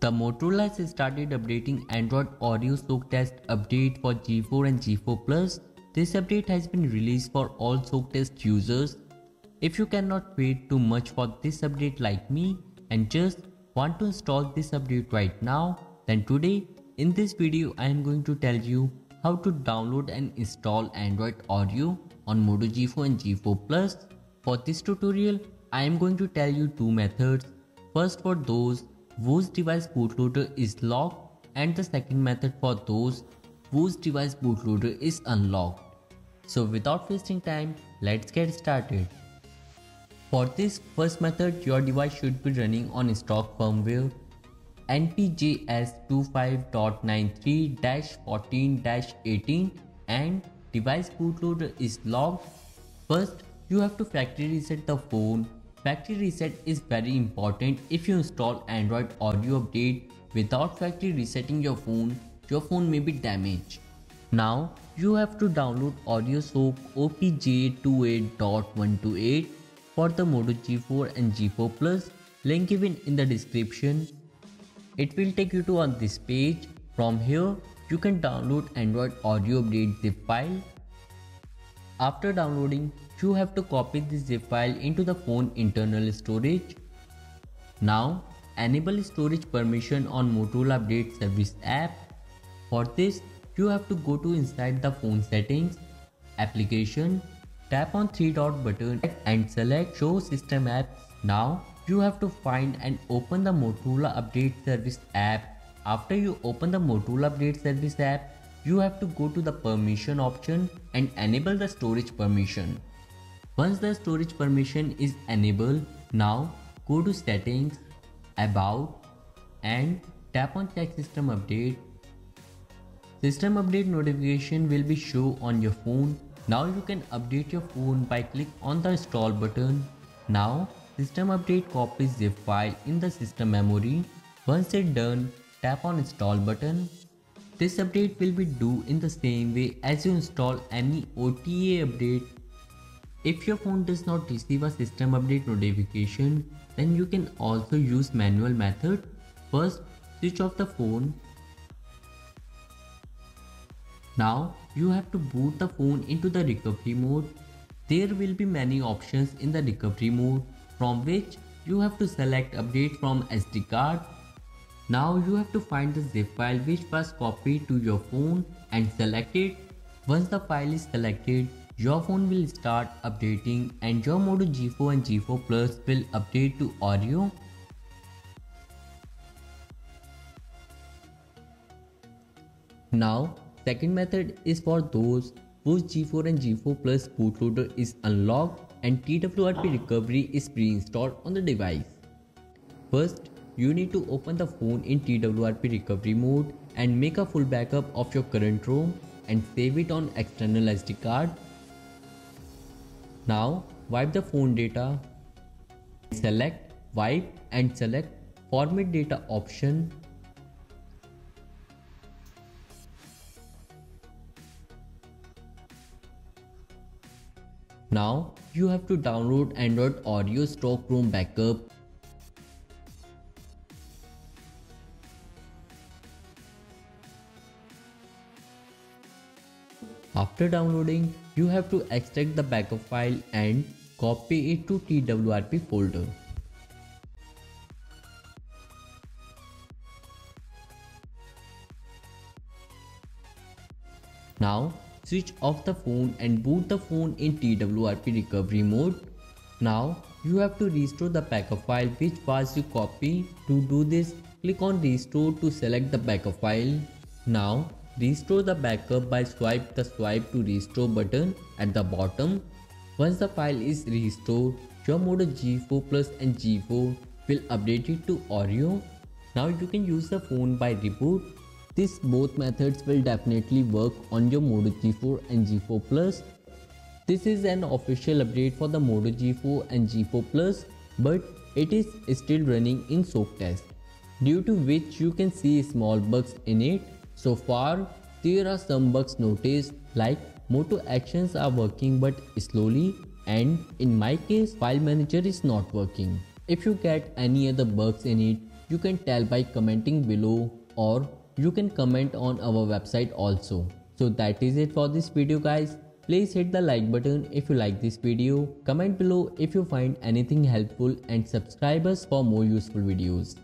The Motorola has started updating Android Oreo SOAK test update for G4 and G4 Plus. This update has been released for all SOAK test users. If you cannot wait too much for this update like me and just want to install this update right now, then today in this video I am going to tell you how to download and install Android Oreo on Moto G4 and G4 Plus. For this tutorial, I am going to tell you two methods. First, for those whose device bootloader is locked, and the second method for those whose device bootloader is unlocked. So without wasting time, let's get started. For this first method, your device should be running on stock firmware NPJS25.93-14-18 and device bootloader is locked. First, you have to factory reset the phone. Factory reset is very important. If you install Android Oreo update without factory resetting your phone may be damaged. Now you have to download Oreo SOAK OPJ28.111-22 for the Moto G4 and G4 Plus. Link given in the description. It will take you to on this page. From here you can download Android Oreo update zip file. After downloading, you have to copy this zip file into the phone internal storage. Now enable storage permission on Motorola Update Service app. For this, you have to go to inside the phone settings, application, tap on three-dot button and select show system apps. Now you have to find and open the Motorola Update Service app. After you open the Motorola Update Service app, you have to go to the permission option and enable the storage permission. Once the storage permission is enabled, now go to settings, about, and tap on check system update. System update notification will be shown on your phone. Now you can update your phone by click on the install button. Now system update copies zip file in the system memory. Once it's done, tap on install button. This update will be due in the same way as you install any OTA update. If your phone does not receive a system update notification, then you can also use manual method. First, switch off the phone. Now you have to boot the phone into the recovery mode. There will be many options in the recovery mode, from which you have to select update from SD card. Now you have to find the zip file which was copied to your phone and select it. Once the file is selected, your phone will start updating and your Moto G4 and G4 Plus will update to Oreo. Now, second method is for those whose G4 and G4 Plus bootloader is unlocked and TWRP recovery is pre-installed on the device. First, you need to open the phone in TWRP recovery mode and make a full backup of your current ROM and save it on external SD card. Now wipe the phone data, select wipe and select format data option. Now you have to download Android Oreo stock ROM backup. After downloading, you have to extract the backup file and copy it to TWRP folder. Now switch off the phone and boot the phone in TWRP recovery mode. Now you have to restore the backup file which was you copy. To do this, click on restore to select the backup file. Now restore the backup by swipe the swipe to restore button at the bottom. Once the file is restored, your Moto G4 Plus and G4 will update it to Oreo. Now you can use the phone by reboot. These both methods will definitely work on your Moto G4 and G4 Plus. This is an official update for the Moto G4 and G4 Plus, but it is still running in SOAK test, due to which you can see small bugs in it. So far, there are some bugs noticed, like Moto Actions are working but slowly, and in my case, File Manager is not working. If you get any other bugs in it, you can tell by commenting below, or you can comment on our website also. So that is it for this video guys. Please hit the like button if you like this video, comment below if you find anything helpful, and subscribe us for more useful videos.